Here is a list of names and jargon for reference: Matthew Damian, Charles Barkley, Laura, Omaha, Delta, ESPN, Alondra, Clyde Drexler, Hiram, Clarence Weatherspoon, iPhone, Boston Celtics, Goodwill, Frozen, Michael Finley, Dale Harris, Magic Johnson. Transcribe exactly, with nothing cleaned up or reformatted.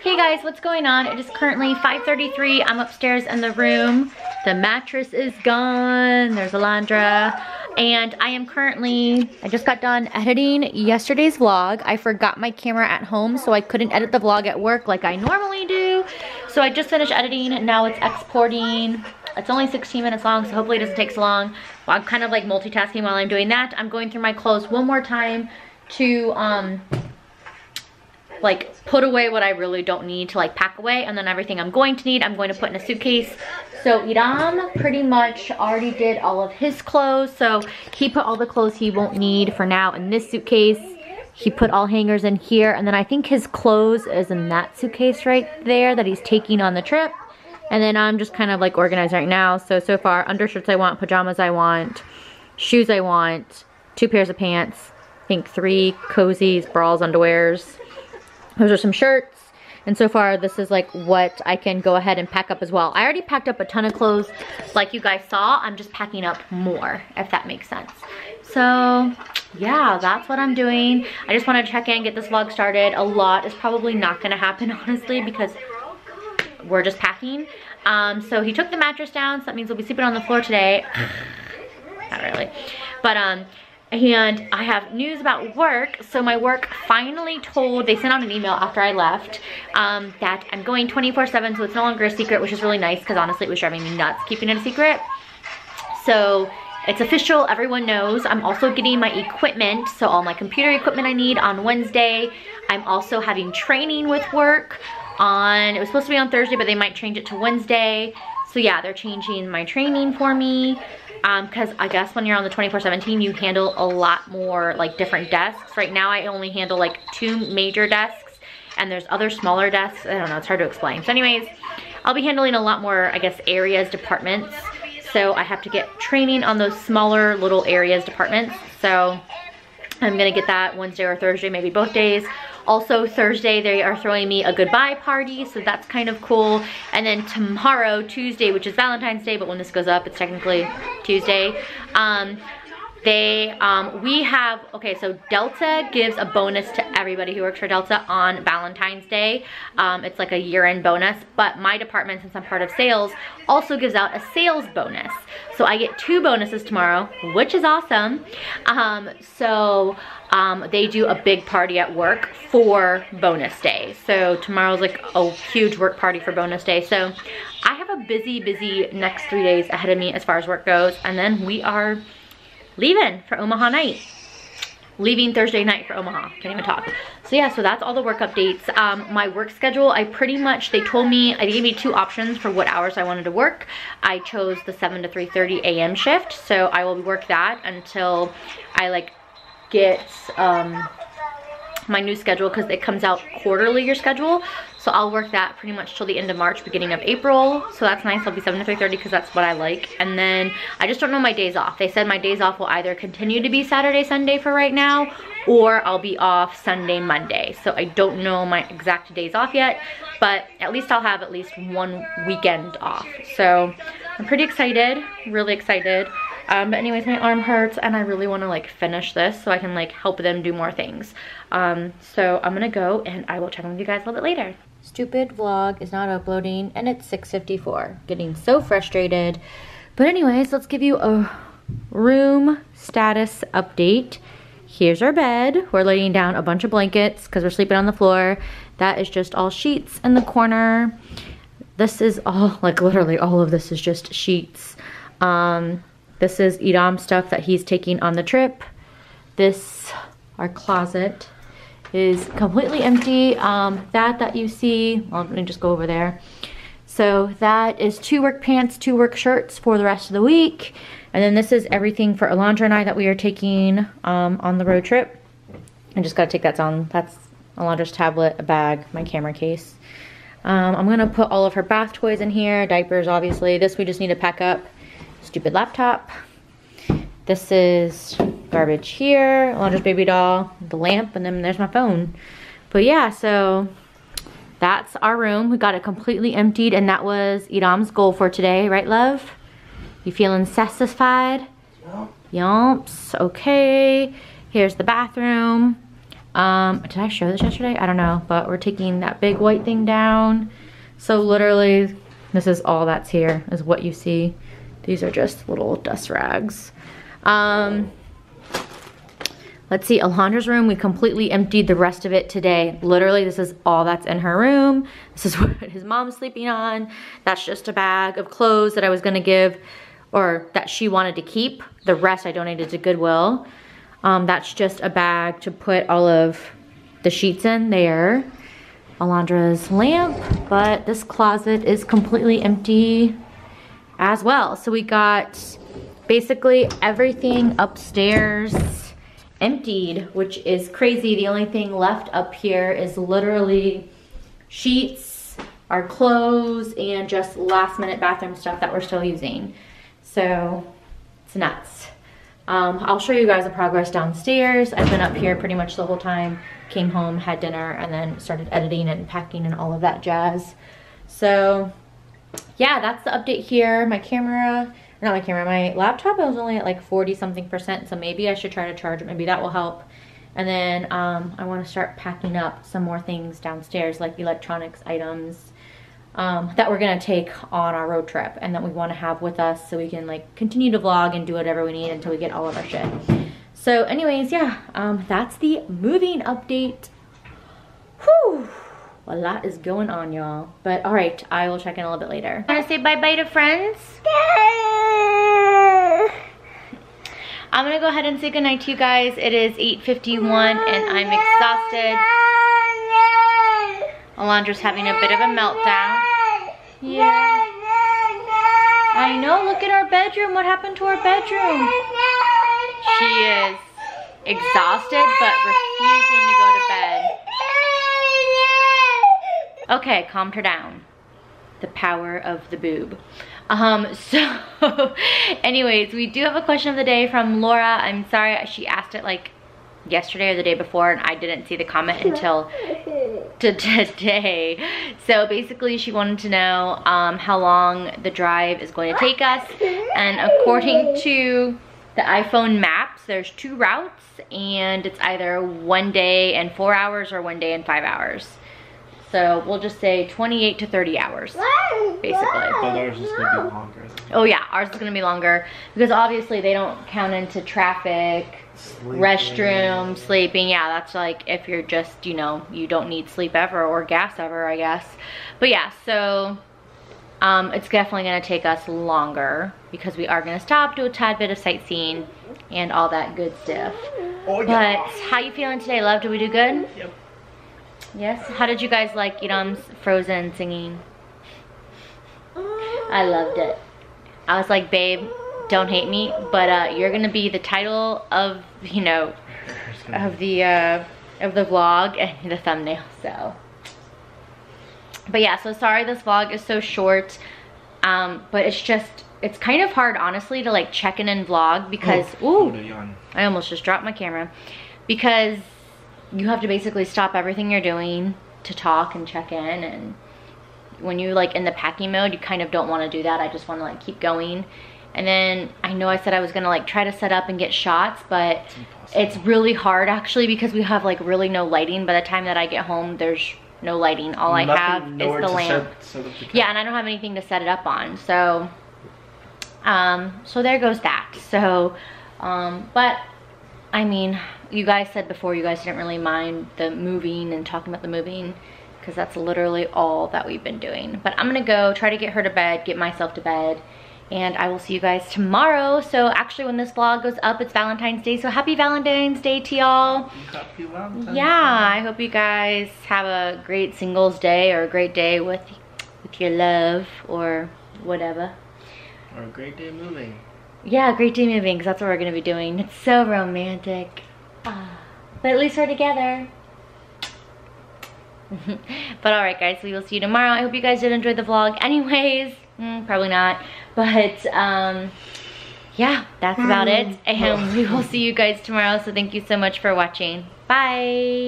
Hey guys, what's going on? It is currently five thirty-three. I'm upstairs in the room. The mattress is gone. There's Alondra. And I am currently, I just got done editing yesterday's vlog. I forgot my camera at home, so I couldn't edit the vlog at work like I normally do. So I just finished editing. Now it's exporting. It's only sixteen minutes long, so hopefully it doesn't take so long. Well, I'm kind of like multitasking while I'm doing that. I'm going through my clothes one more time to, um, like put away what I really don't need to like pack away, and then everything I'm going to need I'm going to put in a suitcase. So Hiram pretty much already did all of his clothes, so he put all the clothes he won't need for now in this suitcase. He put all hangers in here, and then I think his clothes is in that suitcase right there that he's taking on the trip. And then I'm just kind of like organized right now. So so far, undershirts I want, pajamas I want, shoes I want, two pairs of pants, I think three cozies, bras, underwears. Those are some shirts, and so far this is like what I can go ahead and pack up as well. I already packed up a ton of clothes like you guys saw. I'm just packing up more, if that makes sense. So yeah, that's what I'm doing. I just want to check in, get this vlog started. A lot is probably not going to happen, honestly, because we're just packing. Um, so he took the mattress down, so that means we'll be sleeping on the floor today. Not really. But um. And I have news about work. So my work finally told, they sent out an email after I left um, that I'm going twenty-four seven, so it's no longer a secret, which is really nice because honestly it was driving me nuts keeping it a secret. So it's official, everyone knows. I'm also getting my equipment, so all my computer equipment I need on Wednesday. I'm also having training with work on, it was supposed to be on Thursday, but they might change it to Wednesday. So yeah, they're changing my training for me. Because um, I guess when you're on the twenty-four seven team, you handle a lot more like different desks. Right now I only handle like two major desks, and there's other smaller desks. I don't know, it's hard to explain. So anyways, I'll be handling a lot more, I guess, areas, departments. So I have to get training on those smaller little areas, departments. So I'm going to get that Wednesday or Thursday, maybe both days. Also Thursday, they are throwing me a goodbye party, so that's kind of cool. And then tomorrow, Tuesday, which is Valentine's Day, but when this goes up, it's technically Tuesday. Um, they, um, we have, okay, so Delta gives a bonus to everybody who works for Delta on Valentine's Day. Um, it's like a year-end bonus, but my department, since I'm part of sales, also gives out a sales bonus. So I get two bonuses tomorrow, which is awesome. Um, so um, they do a big party at work for bonus day. So tomorrow's like a huge work party for bonus day. So I have a busy, busy next three days ahead of me as far as work goes. And then we are leaving for Omaha night. Leaving Thursday night for Omaha. Can't even talk. So yeah, so that's all the work updates. Um, my work schedule, I pretty much, they told me, they gave me two options for what hours I wanted to work. I chose the seven to three thirty a m shift, so I will work that until I like get um, my new schedule, because it comes out quarterly, your schedule. So I'll work that pretty much till the end of March, beginning of April. So that's nice. I'll be seven to three thirty because that's what I like. And then I just don't know my days off. They said my days off will either continue to be Saturday, Sunday for right now, or I'll be off Sunday, Monday. So I don't know my exact days off yet, but at least I'll have at least one weekend off. So I'm pretty excited, really excited. Um, but anyways, my arm hurts and I really want to like finish this so I can like help them do more things. Um, so I'm going to go and I will check in with you guys a little bit later. Stupid vlog is not uploading and it's six fifty-four. Getting so frustrated. But anyways, let's give you a room status update. Here's our bed. We're laying down a bunch of blankets because we're sleeping on the floor. That is just all sheets in the corner. This is all, like literally all of this is just sheets. Um... This is Hiram stuff that he's taking on the trip. This, our closet, is completely empty. Um, that that you see, well, let me just go over there. So that is two work pants, two work shirts for the rest of the week. And then this is everything for Alondra and I that we are taking um, on the road trip. I just gotta take that down. That's Alondra's tablet, a bag, my camera case. Um, I'm gonna put all of her bath toys in here, diapers obviously. This we just need to pack up. Stupid laptop. This is garbage here. Alondra's baby doll, the lamp, and then there's my phone. But yeah, so that's our room. We got it completely emptied, and that was Hiram's goal for today, right, love? You feeling satisfied? Yumps. Okay. Here's the bathroom. Um, did I show this yesterday? I don't know, but we're taking that big white thing down. So literally, this is all that's here, is what you see. These are just little dust rags. Um, let's see, Alondra's room, we completely emptied the rest of it today. Literally, this is all that's in her room. This is what his mom's sleeping on. That's just a bag of clothes that I was gonna give, or that she wanted to keep. The rest I donated to Goodwill. Um, that's just a bag to put all of the sheets in there. Alondra's lamp, but this closet is completely empty as well. So we got basically everything upstairs emptied, which is crazy. The only thing left up here is literally sheets, our clothes, and just last minute bathroom stuff that we're still using. So it's nuts. Um, I'll show you guys the progress downstairs. I've been up here pretty much the whole time, came home, had dinner, and then started editing and packing and all of that jazz. So yeah, that's the update here. My camera, not my camera, my laptop, I was only at like forty something percent, so maybe I should try to charge it. Maybe that will help. And then um, I wanna start packing up some more things downstairs, like electronics items um, that we're gonna take on our road trip and that we wanna have with us so we can like continue to vlog and do whatever we need until we get all of our shit. So anyways, yeah, um, that's the moving update. Whew, a lot is going on, y'all. But all right, I will check in a little bit later. Wanna say bye-bye to friends? I'm gonna go ahead and say goodnight to you guys. It is eight fifty-one and I'm exhausted. Alondra's having a bit of a meltdown. Yeah. I know, look at our bedroom. What happened to our bedroom? She is exhausted, but refusing to go to bed. Okay, calmed her down. The power of the boob. Um, so, anyways, we do have a question of the day from Laura. I'm sorry, she asked it like yesterday or the day before, and I didn't see the comment until today. So basically, she wanted to know um, how long the drive is going to take us, and according to the iPhone maps, there's two routes, and it's either one day and four hours or one day and five hours. So we'll just say twenty-eight to thirty hours, basically. But ours is gonna be longer. Oh yeah, ours is gonna be longer because obviously they don't count into traffic, sleeping. restroom, sleeping. Yeah, that's like if you're just, you know, you don't need sleep ever or gas ever, I guess. But yeah, so um, it's definitely gonna take us longer because we are gonna stop, do a tad bit of sightseeing and all that good stuff. Oh, yeah. But how you feeling today, love? Did we do good? Yep. Yes. How did you guys like Hiram's Frozen singing? I loved it. I was like, babe, don't hate me, but uh, you're gonna be the title of, you know, of the uh, of the vlog and the thumbnail. So, but yeah. So sorry, this vlog is so short, um, but it's just it's kind of hard, honestly, to like check in and vlog because oh, ooh, I almost just dropped my camera because. You have to basically stop everything you're doing to talk and check in, and when you like in the packing mode you kind of don't want to do that. I just want to like keep going. And then I know I said I was gonna like try to set up and get shots, but it's, it's really hard actually because we have like really no lighting. By the time that I get home there's no lighting. All Nothing, I have is the lamp set, set up the yeah, and I don't have anything to set it up on, so um so there goes that. So um but I mean, you guys said before you guys didn't really mind the moving and talking about the moving because that's literally all that we've been doing. But I'm gonna go try to get her to bed, get myself to bed, and I will see you guys tomorrow. So actually when this vlog goes up, it's Valentine's Day. So happy Valentine's Day to y'all. Happy Valentine's Day. Yeah, I hope you guys have a great singles day or a great day with, with your love or whatever. Or a great day moving. Yeah, great day moving, because that's what we're going to be doing. It's so romantic. Ah, but at least we're together. But alright guys, we will see you tomorrow. I hope you guys did enjoy the vlog anyways. Mm, probably not. But um, yeah, that's about it. And we will see you guys tomorrow. So thank you so much for watching. Bye.